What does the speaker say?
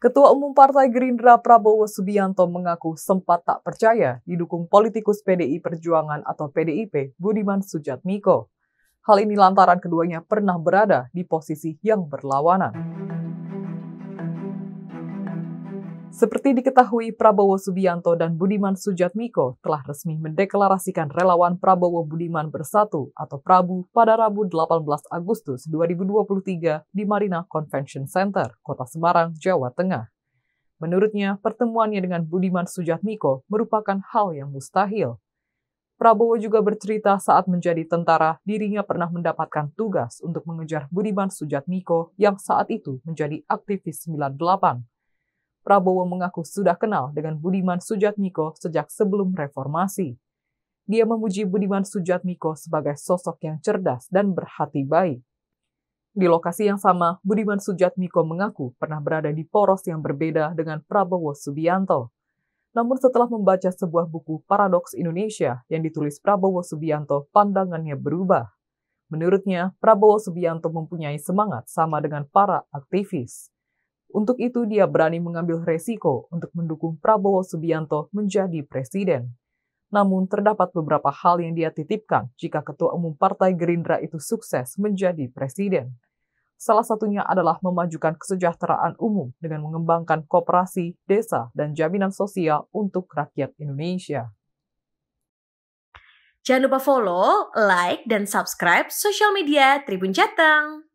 Ketua Umum Partai Gerindra Prabowo Subianto mengaku sempat tak percaya didukung politikus PDI Perjuangan atau PDIP Budiman Sudjatmiko. Hal ini lantaran keduanya pernah berada di posisi yang berlawanan. Seperti diketahui, Prabowo Subianto dan Budiman Sudjatmiko telah resmi mendeklarasikan Relawan Prabowo Budiman Bersatu atau Prabu pada Rabu 18 Agustus 2023 di Marina Convention Center, Kota Semarang, Jawa Tengah. Menurutnya, pertemuannya dengan Budiman Sudjatmiko merupakan hal yang mustahil. Prabowo juga bercerita saat menjadi tentara, dirinya pernah mendapatkan tugas untuk mengejar Budiman Sudjatmiko yang saat itu menjadi aktivis 98. Prabowo mengaku sudah kenal dengan Budiman Sudjatmiko sejak sebelum reformasi. Dia memuji Budiman Sudjatmiko sebagai sosok yang cerdas dan berhati baik. Di lokasi yang sama, Budiman Sudjatmiko mengaku pernah berada di poros yang berbeda dengan Prabowo Subianto. Namun setelah membaca sebuah buku Paradoks Indonesia yang ditulis Prabowo Subianto, pandangannya berubah. Menurutnya, Prabowo Subianto mempunyai semangat sama dengan para aktivis. Untuk itu, dia berani mengambil resiko untuk mendukung Prabowo Subianto menjadi presiden. Namun, terdapat beberapa hal yang dia titipkan jika Ketua Umum Partai Gerindra itu sukses menjadi presiden. Salah satunya adalah memajukan kesejahteraan umum dengan mengembangkan koperasi, desa, dan jaminan sosial untuk rakyat Indonesia. Jangan lupa follow, like, dan subscribe sosial media Tribun Jateng.